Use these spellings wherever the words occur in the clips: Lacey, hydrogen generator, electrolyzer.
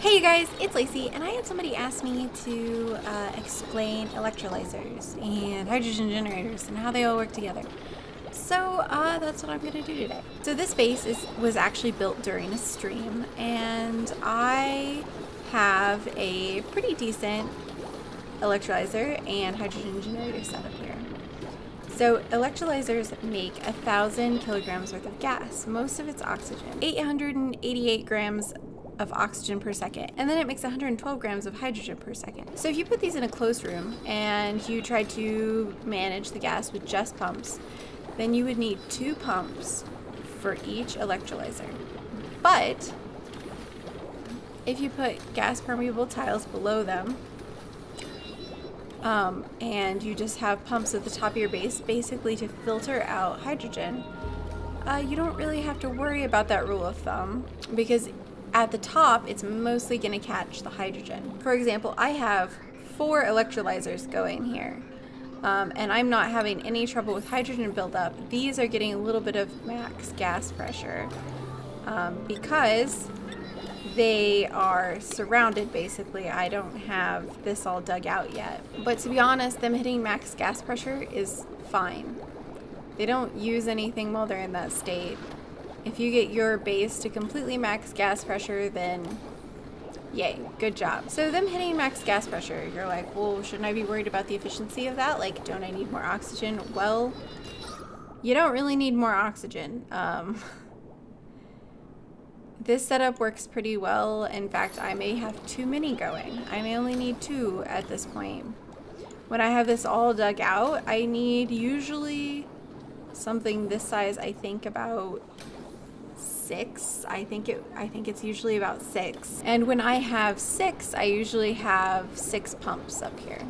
Hey you guys, it's Lacey, and I had somebody ask me to explain electrolyzers and hydrogen generators and how they all work together. So that's what I'm going to do today. So this base was actually built during a stream, and I have a pretty decent electrolyzer and hydrogen generator set up here. So electrolyzers make 1,000 kilograms worth of gas. Most of it's oxygen. 888 grams of oxygen per second, and then it makes 112 grams of hydrogen per second. So if you put these in a closed room and you try to manage the gas with just pumps, then you would need 2 pumps for each electrolyzer. But if you put gas permeable tiles below them and you just have pumps at the top of your base basically to filter out hydrogen, you don't really have to worry about that rule of thumb, because at the top, it's mostly going to catch the hydrogen. For example, I have 4 electrolyzers going here, and I'm not having any trouble with hydrogen buildup. These are getting a little bit of max gas pressure because they are surrounded, basically. I don't have this all dug out yet. But to be honest, them hitting max gas pressure is fine. They don't use anything while they're in that state. If you get your base to completely max gas pressure, then yay, good job. So them hitting max gas pressure, you're like, well, shouldn't I be worried about the efficiency of that? Like, don't I need more oxygen? Well, you don't really need more oxygen. This setup works pretty well. In fact, I may have too many going. I may only need 2 at this point. When I have this all dug out, I need usually something this size. I think about 6. I think it's usually about 6. And when I have 6, I usually have 6 pumps up here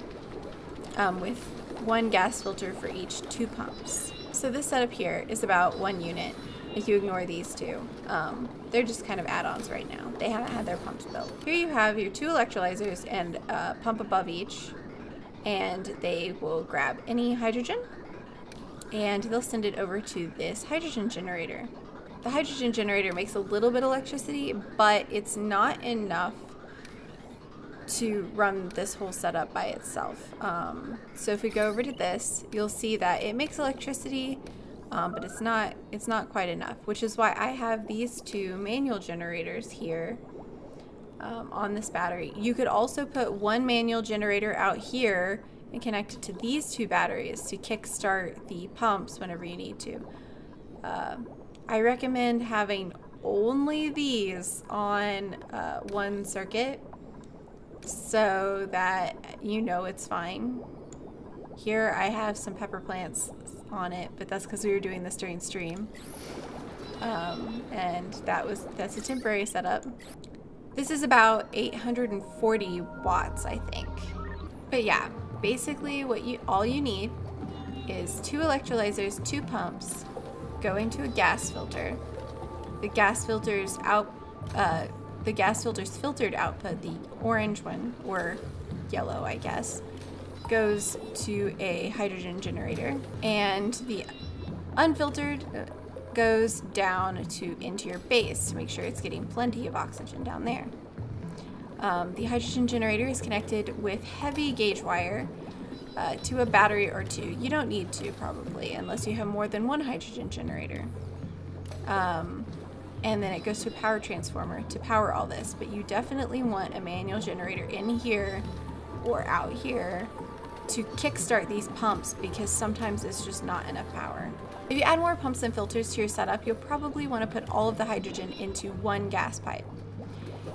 with 1 gas filter for each 2 pumps. So this setup here is about 1 unit if you ignore these 2. They're just kind of add-ons right now. They haven't had their pumps built. Here you have your 2 electrolyzers and a pump above each, and they will grab any hydrogen and they'll send it over to this hydrogen generator. The hydrogen generator makes a little bit of electricity, but it's not enough to run this whole setup by itself. So if we go over to this, you'll see that it makes electricity, but it's not quite enough, which is why I have these 2 manual generators here on this battery. You could also put 1 manual generator out here and connect it to these 2 batteries to kickstart the pumps whenever you need to. I recommend having only these on 1 circuit so that you know it's fine. Here I have some pepper plants on it, but that's because we were doing this during stream. And that's a temporary setup. This is about 840 watts, I think. But yeah, basically all you need is 2 electrolyzers, 2 pumps, going to a gas filter. The gas filter's filtered output, the orange one, or yellow I guess, goes to a hydrogen generator, and the unfiltered goes down into your base to make sure it's getting plenty of oxygen down there. The hydrogen generator is connected with heavy gauge wire to a battery or 2. You don't need 2 probably, unless you have more than 1 hydrogen generator. And then it goes to a power transformer to power all this, but you definitely want a manual generator in here or out here to kickstart these pumps, because sometimes it's just not enough power. If you add more pumps and filters to your setup, you'll probably want to put all of the hydrogen into 1 gas pipe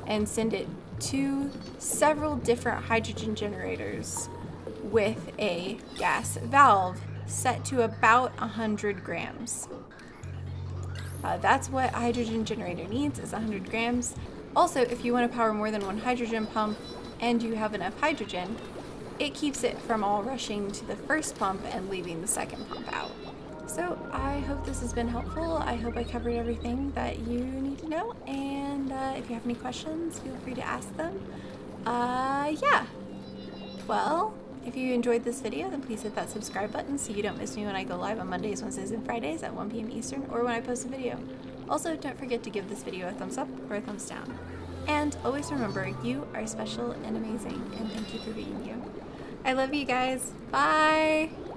and send it to several different hydrogen generators with a gas valve set to about 100 grams. That's what a hydrogen generator needs, is 100 grams. Also, if you want to power more than 1 hydrogen pump and you have enough hydrogen, it keeps it from all rushing to the first pump and leaving the second pump out. So I hope this has been helpful. I hope I covered everything that you need to know, and if you have any questions, feel free to ask them. Yeah, well, if you enjoyed this video, then please hit that subscribe button so you don't miss me when I go live on Mondays, Wednesdays, and Fridays at 1 p.m. Eastern, or when I post a video. Also, don't forget to give this video a thumbs up or a thumbs down. And always remember, you are special and amazing, and thank you for being you. I love you guys. Bye!